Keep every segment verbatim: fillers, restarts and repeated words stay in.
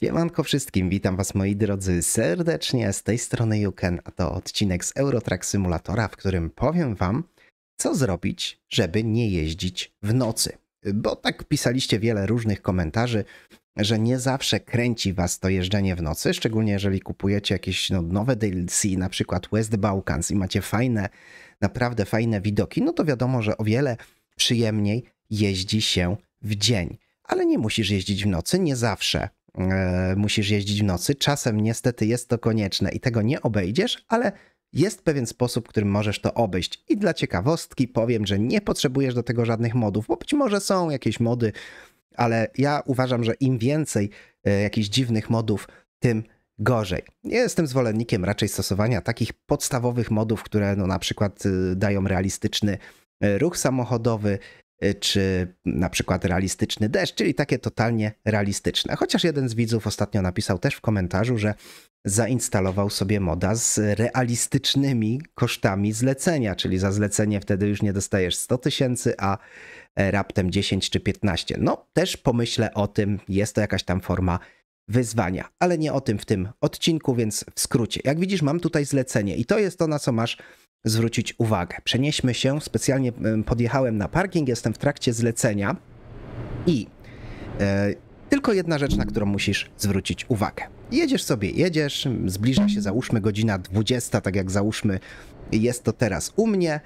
Siemanko wszystkim, witam was moi drodzy serdecznie, z tej strony You Can, a to odcinek z Euro Truck Simulatora, w którym powiem wam, co zrobić, żeby nie jeździć w nocy. Bo tak pisaliście wiele różnych komentarzy, że nie zawsze kręci was to jeżdżenie w nocy, szczególnie jeżeli kupujecie jakieś no, nowe D L C, na przykład West Balkans, i macie fajne, naprawdę fajne widoki, no to wiadomo, że o wiele przyjemniej jeździ się w dzień. Ale nie musisz jeździć w nocy, nie zawsze e, musisz jeździć w nocy. Czasem niestety jest to konieczne i tego nie obejdziesz, ale jest pewien sposób, którym możesz to obejść. I dla ciekawostki powiem, że nie potrzebujesz do tego żadnych modów, bo być może są jakieś mody, ale ja uważam, że im więcej e, jakichś dziwnych modów, tym gorzej. Ja jestem zwolennikiem raczej stosowania takich podstawowych modów, które no, na przykład e, dają realistyczny e, ruch samochodowy, czy na przykład realistyczny deszcz, czyli takie totalnie realistyczne. Chociaż jeden z widzów ostatnio napisał też w komentarzu, że zainstalował sobie moda z realistycznymi kosztami zlecenia, czyli za zlecenie wtedy już nie dostajesz sto tysięcy, a raptem dziesięć czy piętnaście. No też pomyślę o tym, jest to jakaś tam forma wyzwania, ale nie o tym w tym odcinku, więc w skrócie. Jak widzisz, mam tutaj zlecenie i to jest to, na co masz zwrócić uwagę. Przenieśmy się, specjalnie podjechałem na parking, jestem w trakcie zlecenia i e, tylko jedna rzecz, na którą musisz zwrócić uwagę. Jedziesz sobie, jedziesz, zbliża się załóżmy godzina dwudziesta, tak jak załóżmy jest to teraz u mnie.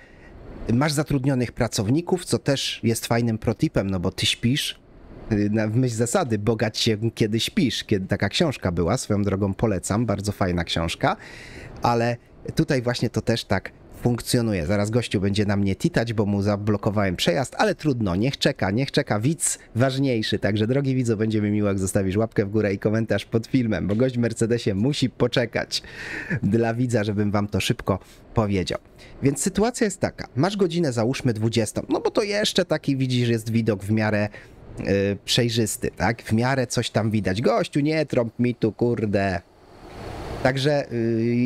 Masz zatrudnionych pracowników, co też jest fajnym protipem, no bo ty śpisz. W myśl zasady bogać się, kiedy śpisz, kiedy taka książka była, swoją drogą polecam, bardzo fajna książka, ale tutaj właśnie to też tak funkcjonuje. Zaraz gościu będzie na mnie titać, bo mu zablokowałem przejazd, ale trudno, niech czeka, niech czeka, widz ważniejszy. Także drogi widzu, będzie mi miło, jak zostawisz łapkę w górę i komentarz pod filmem, bo gość w Mercedesie musi poczekać dla widza, żebym wam to szybko powiedział. Więc sytuacja jest taka, masz godzinę załóżmy dwudziestą, no bo to jeszcze taki widzisz, jest widok w miarę yy, przejrzysty, tak? W miarę coś tam widać. Gościu, nie trąb mi tu, kurde. Także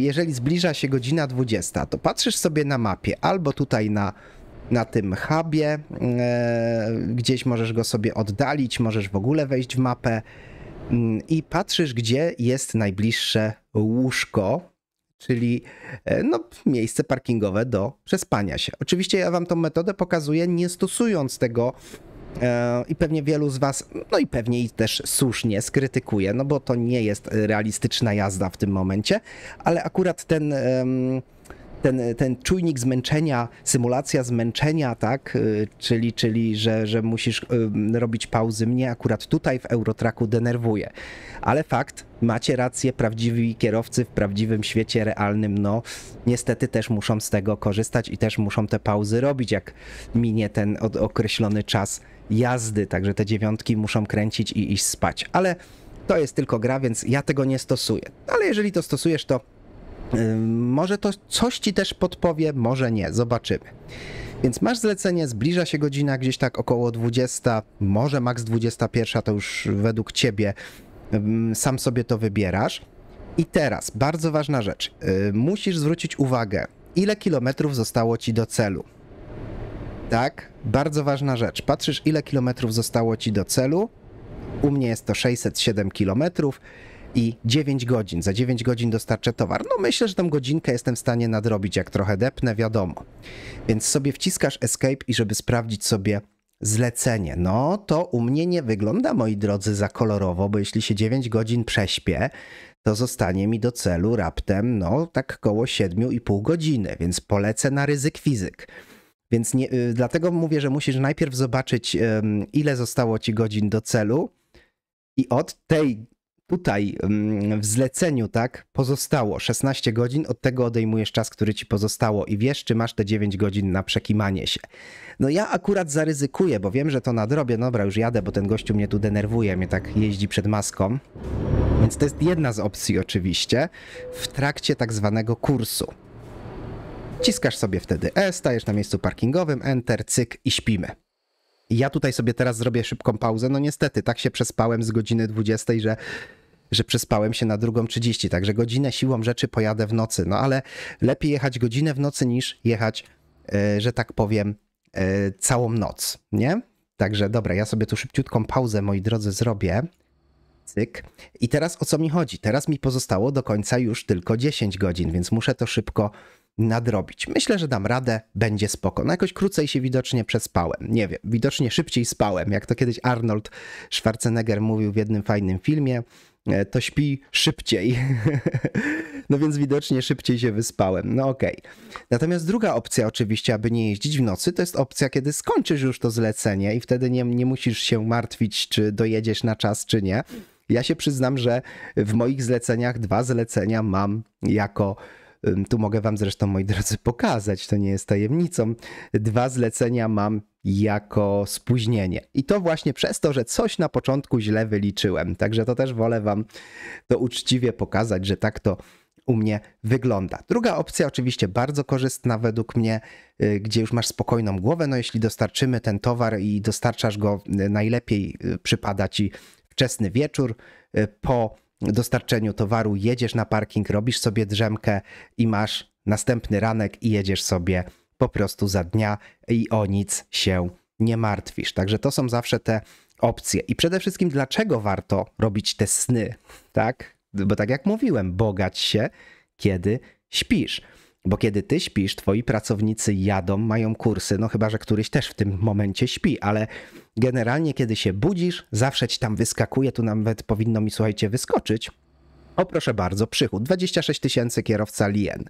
jeżeli zbliża się godzina dwudziesta, to patrzysz sobie na mapie albo tutaj na, na tym hubie, e, gdzieś możesz go sobie oddalić, możesz w ogóle wejść w mapę e, i patrzysz, gdzie jest najbliższe łóżko, czyli e, no, miejsce parkingowe do przespania się. Oczywiście ja wam tą metodę pokazuję, nie stosując tego i pewnie wielu z was, no i pewnie i też słusznie skrytykuje, no bo to nie jest realistyczna jazda w tym momencie, ale akurat ten, ten, ten czujnik zmęczenia, symulacja zmęczenia, tak, czyli, czyli że, że musisz robić pauzy, mnie akurat tutaj w Euro Trucku denerwuje, ale fakt, macie rację, prawdziwi kierowcy w prawdziwym świecie realnym, no niestety też muszą z tego korzystać i też muszą te pauzy robić, jak minie ten określony czas jazdy, także te dziewiątki muszą kręcić i iść spać, ale to jest tylko gra, więc ja tego nie stosuję, ale jeżeli to stosujesz, to yy, może to coś ci też podpowie, może nie, zobaczymy. Więc masz zlecenie, zbliża się godzina gdzieś tak około dwudziesta, może maks dwudziesta pierwsza, to już według ciebie, yy, sam sobie to wybierasz. I teraz, bardzo ważna rzecz, yy, musisz zwrócić uwagę, ile kilometrów zostało ci do celu. Tak, bardzo ważna rzecz. Patrzysz, ile kilometrów zostało ci do celu. U mnie jest to sześćset siedem kilometrów i dziewięć godzin. Za dziewięć godzin dostarczę towar. No myślę, że tą godzinkę jestem w stanie nadrobić, jak trochę depnę, wiadomo. Więc sobie wciskasz escape i żeby sprawdzić sobie zlecenie. No to u mnie nie wygląda, moi drodzy, za kolorowo, bo jeśli się dziewięć godzin prześpię, to zostanie mi do celu raptem, no tak koło siedmiu i pół godziny, więc polecę na ryzyk fizyk. Więc nie, dlatego mówię, że musisz najpierw zobaczyć, ile zostało ci godzin do celu i od tej tutaj w zleceniu, tak, pozostało szesnaście godzin, od tego odejmujesz czas, który ci pozostało i wiesz, czy masz te dziewięć godzin na przekimanie się. No ja akurat zaryzykuję, bo wiem, że to nadrobię, dobra, już jadę, bo ten gościu mnie tu denerwuje, mnie tak jeździ przed maską, więc to jest jedna z opcji oczywiście w trakcie tak zwanego kursu. Wciskasz sobie wtedy E, stajesz na miejscu parkingowym, Enter, cyk i śpimy. Ja tutaj sobie teraz zrobię szybką pauzę, no niestety, tak się przespałem z godziny dwudziestej, że, że przespałem się na drugą trzydzieści, także godzinę siłą rzeczy pojadę w nocy, no ale lepiej jechać godzinę w nocy niż jechać, yy, że tak powiem, yy, całą noc, nie? Także dobra, ja sobie tu szybciutką pauzę, moi drodzy, zrobię. Cyk. I teraz o co mi chodzi? Teraz mi pozostało do końca już tylko dziesięć godzin, więc muszę to szybko nadrobić. Myślę, że dam radę, będzie spoko. No jakoś krócej się widocznie przespałem. Nie wiem, widocznie szybciej spałem. Jak to kiedyś Arnold Schwarzenegger mówił w jednym fajnym filmie, to śpi szybciej. No więc widocznie szybciej się wyspałem. No okej. Okay. Natomiast druga opcja oczywiście, aby nie jeździć w nocy, to jest opcja, kiedy skończysz już to zlecenie i wtedy nie, nie musisz się martwić, czy dojedziesz na czas, czy nie. Ja się przyznam, że w moich zleceniach dwa zlecenia mam jako... Tu mogę wam zresztą, moi drodzy, pokazać, to nie jest tajemnicą. Dwa zlecenia mam jako spóźnienie. I to właśnie przez to, że coś na początku źle wyliczyłem. Także to też wolę wam to uczciwie pokazać, że tak to u mnie wygląda. Druga opcja oczywiście bardzo korzystna według mnie, gdzie już masz spokojną głowę. No jeśli dostarczymy ten towar i dostarczasz go, najlepiej przypada ci wczesny wieczór po dostarczeniu towaru, jedziesz na parking, robisz sobie drzemkę i masz następny ranek i jedziesz sobie po prostu za dnia i o nic się nie martwisz. Także to są zawsze te opcje. I przede wszystkim dlaczego warto robić te sny, tak? Bo tak jak mówiłem, bogać się, kiedy śpisz. Bo kiedy ty śpisz, twoi pracownicy jadą, mają kursy, no chyba że któryś też w tym momencie śpi, ale generalnie kiedy się budzisz, zawsze ci tam wyskakuje, tu nawet powinno mi, słuchajcie, wyskoczyć. O proszę bardzo, przychód, dwadzieścia sześć tysięcy, kierowca Lien.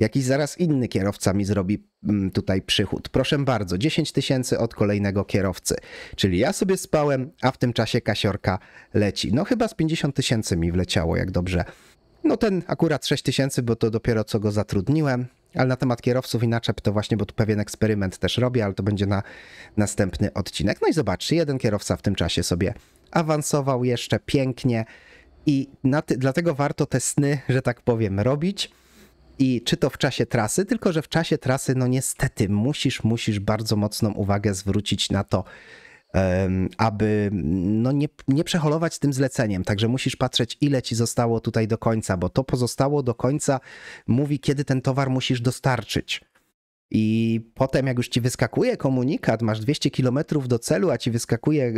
Jakiś zaraz inny kierowca mi zrobi tutaj przychód. Proszę bardzo, dziesięć tysięcy od kolejnego kierowcy. Czyli ja sobie spałem, a w tym czasie kasiorka leci. No chyba z pięćdziesiąt tysięcy mi wleciało, jak dobrze. No ten akurat sześć tysięcy, bo to dopiero co go zatrudniłem, ale na temat kierowców i naczep to właśnie, bo tu pewien eksperyment też robię, ale to będzie na następny odcinek. No i zobaczcie, jeden kierowca w tym czasie sobie awansował jeszcze pięknie i na ty, dlatego warto te sny, że tak powiem, robić. I czy to w czasie trasy, tylko że w czasie trasy no niestety musisz, musisz bardzo mocną uwagę zwrócić na to, aby no nie, nie przeholować tym zleceniem, także musisz patrzeć, ile ci zostało tutaj do końca, bo to pozostało do końca mówi, kiedy ten towar musisz dostarczyć. I potem jak już ci wyskakuje komunikat, masz dwieście kilometrów do celu, a ci wyskakuje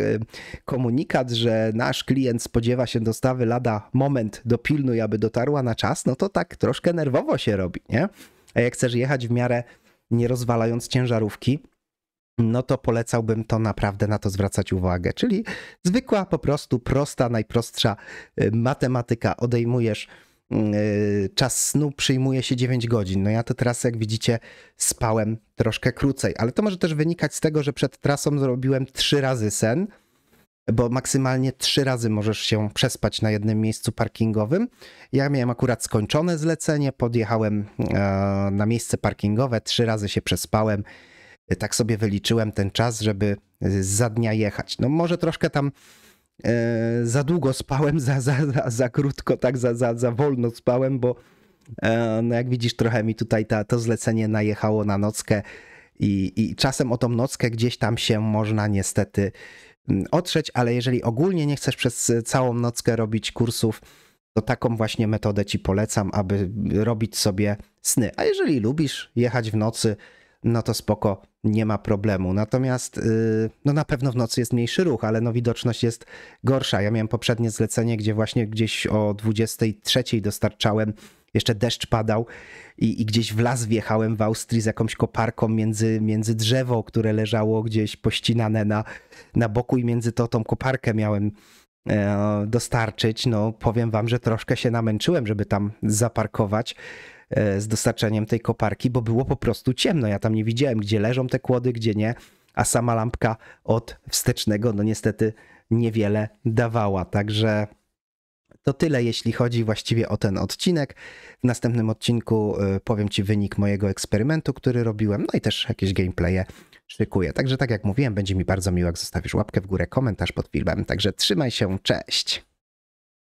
komunikat, że nasz klient spodziewa się dostawy lada moment, dopilnuj, aby dotarła na czas, no to tak troszkę nerwowo się robi, nie? A jak chcesz jechać w miarę nie rozwalając ciężarówki, no to polecałbym to naprawdę na to zwracać uwagę, czyli zwykła, po prostu prosta, najprostsza matematyka. Odejmujesz yy, czas snu, przyjmuje się dziewięć godzin. No ja to teraz, jak widzicie, spałem troszkę krócej, ale to może też wynikać z tego, że przed trasą zrobiłem trzy razy sen, bo maksymalnie trzy razy możesz się przespać na jednym miejscu parkingowym. Ja miałem akurat skończone zlecenie, podjechałem yy, na miejsce parkingowe, trzy razy się przespałem. Tak sobie wyliczyłem ten czas, żeby za dnia jechać. No może troszkę tam e, za długo spałem, za, za, za, za krótko, tak za, za, za wolno spałem, bo e, no jak widzisz, trochę mi tutaj ta, to zlecenie najechało na nockę i, i czasem o tą nockę gdzieś tam się można niestety otrzeć, ale jeżeli ogólnie nie chcesz przez całą nockę robić kursów, to taką właśnie metodę ci polecam, aby robić sobie sny. A jeżeli lubisz jechać w nocy, no to spoko, nie ma problemu. Natomiast no na pewno w nocy jest mniejszy ruch, ale no widoczność jest gorsza. Ja miałem poprzednie zlecenie, gdzie właśnie gdzieś o dwudziestej trzeciej dostarczałem, jeszcze deszcz padał i, i gdzieś w las wjechałem w Austrii z jakąś koparką między, między drzewo, które leżało gdzieś pościnane na, na boku i między to tą koparkę miałem e, dostarczyć. No powiem wam, że troszkę się namęczyłem, żeby tam zaparkować z dostarczeniem tej koparki, bo było po prostu ciemno. Ja tam nie widziałem, gdzie leżą te kłody, gdzie nie, a sama lampka od wstecznego no niestety niewiele dawała. Także to tyle, jeśli chodzi właściwie o ten odcinek. W następnym odcinku powiem ci wynik mojego eksperymentu, który robiłem, no i też jakieś gameplaye szykuję. Także tak jak mówiłem, będzie mi bardzo miło, jak zostawisz łapkę w górę, komentarz pod filmem. Także trzymaj się, cześć!